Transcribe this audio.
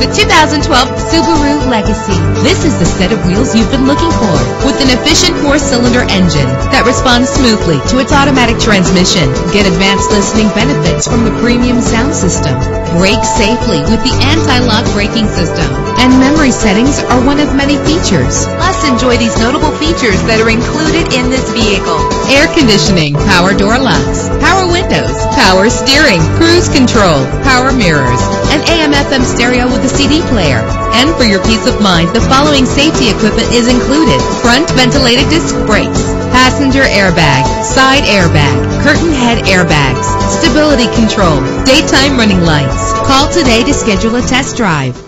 the 2012 Subaru Legacy. This is the set of wheels you've been looking for, with an efficient 4-cylinder engine that responds smoothly to its automatic transmission. Get advanced listening benefits from the premium sound system. Brake safely with the anti-lock braking system. And memory settings are one of many features. Plus, enjoy these notable features that are included in this vehicle: air conditioning, power door locks, power windows, power steering, cruise control, power mirrors, an AM/FM stereo with a CD player. And for your peace of mind, the following safety equipment is included: front ventilated disc brakes, passenger airbag, side airbag, curtain head airbags, stability control, daytime running lights. Call today to schedule a test drive.